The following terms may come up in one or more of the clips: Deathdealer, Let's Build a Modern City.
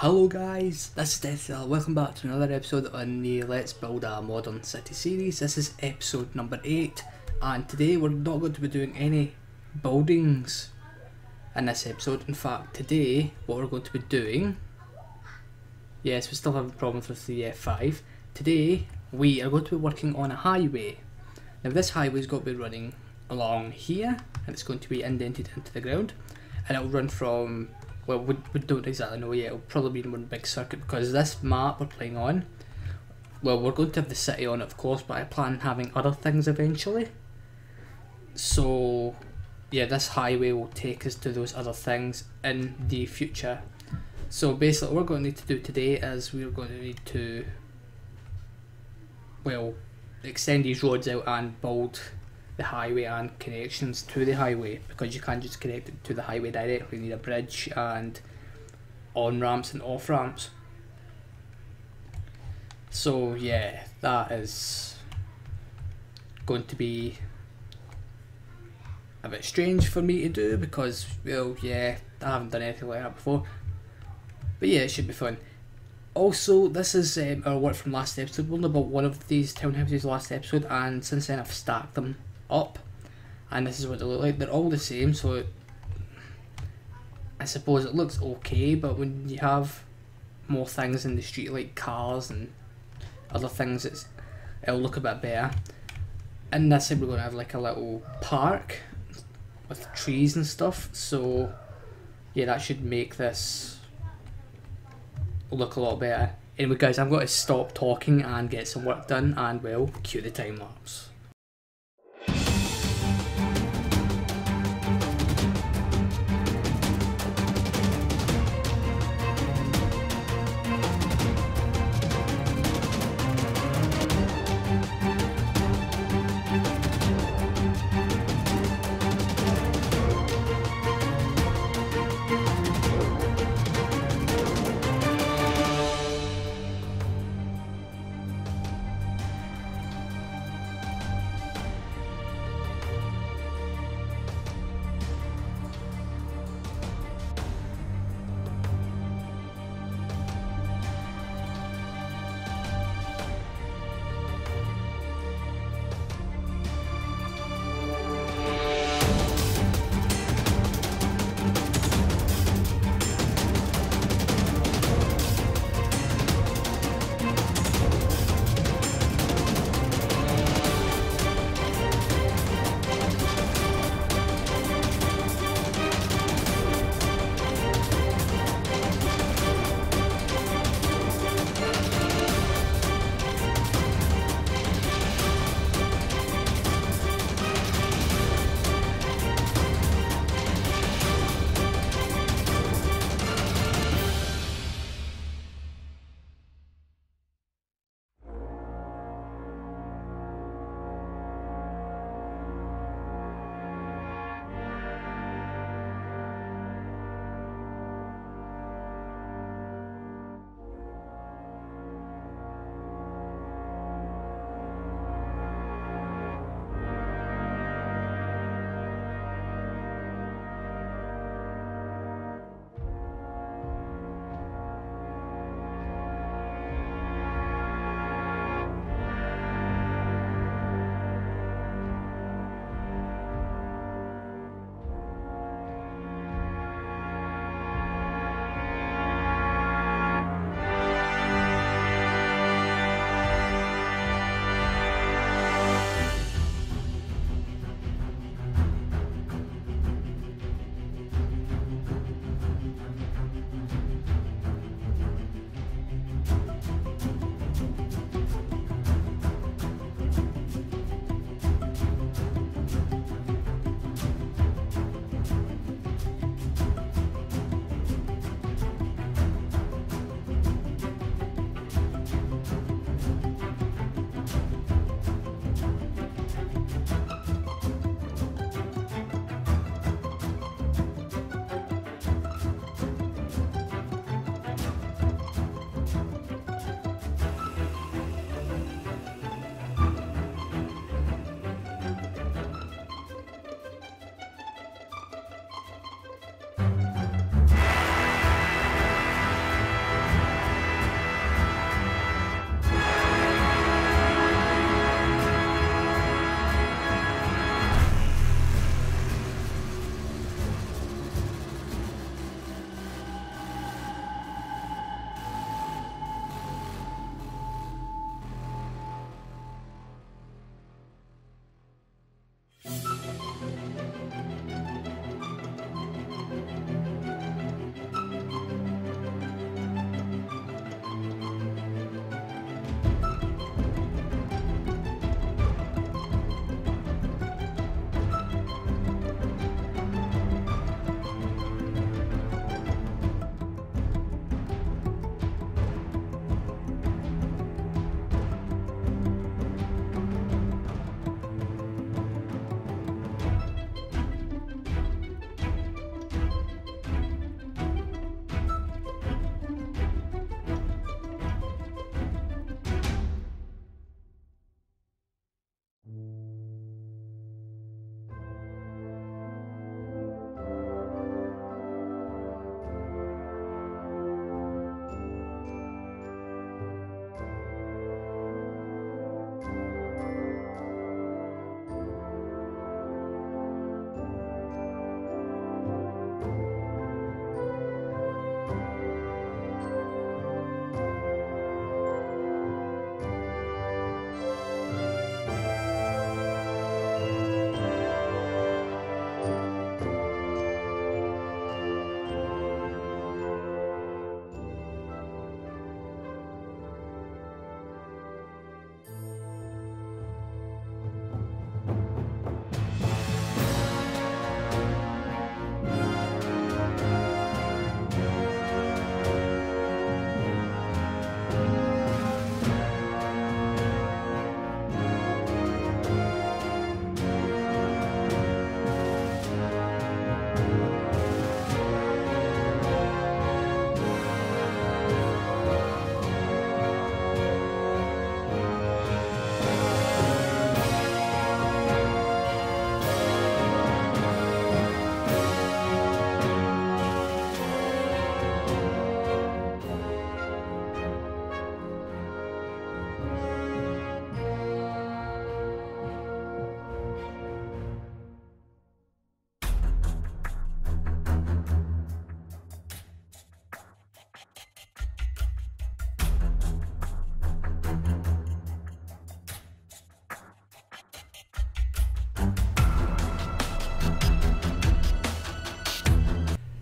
Hello guys, this is Deathdealer. Welcome back to another episode on the Let's Build a Modern City series. This is episode number 8, and today we're not going to be doing any buildings in this episode. In fact, today what we're going to be doing, yes, we still have problems with the F5, today we are going to be working on a highway. Now this highway's got to be running along here, and it's going to be indented into the ground, and it'll run from, well, we don't exactly know yet. It'll probably be in one big circuit, because this map we're playing on, well, we're going to have the city on it, of course, but I plan on having other things eventually. So yeah, this highway will take us to those other things in the future. So basically what we're going to need to do today is we're going to need to, well, extend these roads out and build the highway and connections to the highway, because you can't just connect it to the highway directly. You need a bridge and on-ramps and off-ramps. So yeah, that is going to be a bit strange for me to do, because, well, yeah, I haven't done anything like that before, but yeah, it should be fun. Also, this is our work from last episode. We only bought one of these townhouses last episode, and since then I've stacked them up, and this is what they look like. They're all the same, so I suppose it looks okay, but when you have more things in the street like cars and other things, it'll look a bit better. And that's it, we're going to have like a little park with trees and stuff, so yeah, that should make this look a lot better. Anyway guys, I've got to stop talking and get some work done, and we'll cue the time lapse.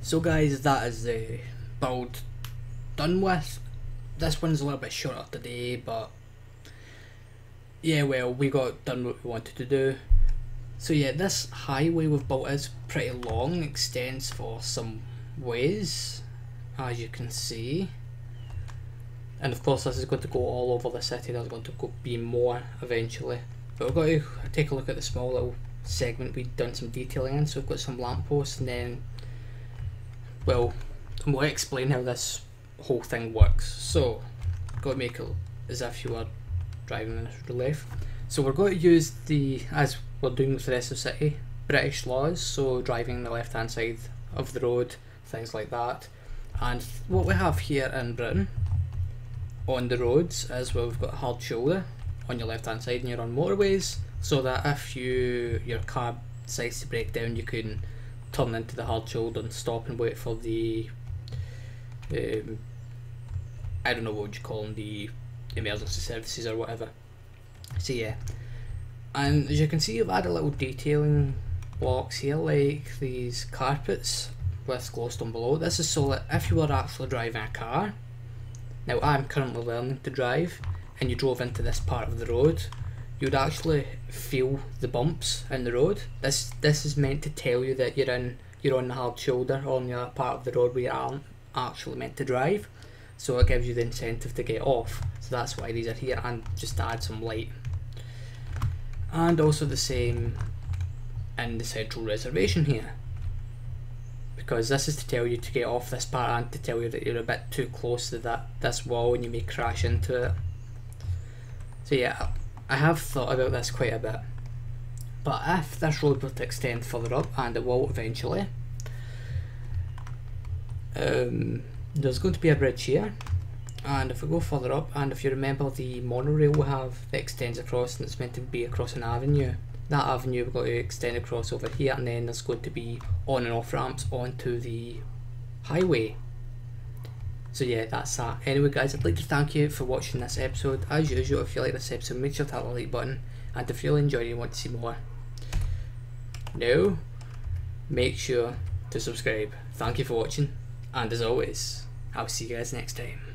So guys, that is the build done with. This one's a little bit shorter today, but yeah, well, we got done what we wanted to do. So yeah, this highway we've built is pretty long, extends for some ways, as you can see. And of course this is going to go all over the city, there's going to be more eventually. But we've got to take a look at the small little segment we've done some detailing in. So we've got some lampposts, and then, well, I'm going to explain how this whole thing works. So, got to make it as if you were driving in real life. So we're going to use the, as we're doing with the rest of the city, British laws, so driving the left hand side of the road, things like that. And what we have here in Britain on the roads is we've got hard shoulder on your left hand side and you're on motorways, so that if your car decides to break down, you can turn into the hard shoulder and stop and wait for the I don't know what you call them, the emergency services or whatever. So yeah, and as you can see, I've added little detailing blocks here, like these carpets with gloss down below. This is so that if you were actually driving a car, now I'm currently learning to drive, and you drove into this part of the road, you'd actually feel the bumps in the road. This is meant to tell you that you're on the hard shoulder, or on the other part of the road where you aren't actually meant to drive. So it gives you the incentive to get off. So that's why these are here, and just to add some light. And also the same in the central reservation here, because this is to tell you to get off this part and to tell you that you're a bit too close to this wall and you may crash into it. So yeah, I have thought about this quite a bit, but if this road were to extend further up, and it will eventually, there's going to be a bridge here, and if we go further up, and if you remember the monorail we have that extends across, and it's meant to be across an avenue. That avenue we've got to extend across over here, and then there's going to be on and off ramps onto the highway. So yeah, that's that. Anyway guys, I'd like to thank you for watching this episode. As usual, if you like this episode, make sure to hit the like button, and if you really enjoyed it and want to see more, now make sure to subscribe. Thank you for watching, and as always, I'll see you guys next time.